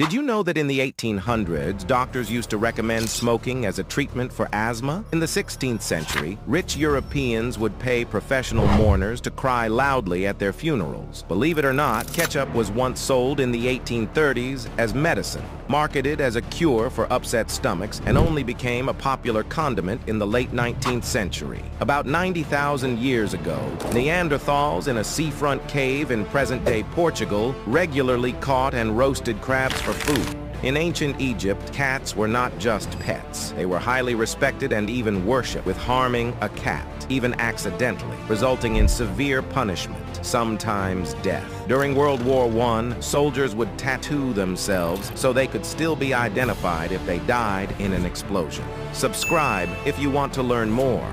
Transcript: Did you know that in the 1800s, doctors used to recommend smoking as a treatment for asthma? In the 16th century, rich Europeans would pay professional mourners to cry loudly at their funerals. Believe it or not, ketchup was once sold in the 1830s as medicine, marketed as a cure for upset stomachs, and only became a popular condiment in the late 19th century. About 90,000 years ago, Neanderthals in a seafront cave in present-day Portugal regularly caught and roasted crabs for food. In ancient Egypt, cats were not just pets. They were highly respected and even worshipped, with harming a cat, even accidentally, resulting in severe punishment, sometimes death. During World War I, soldiers would tattoo themselves so they could still be identified if they died in an explosion. Subscribe if you want to learn more.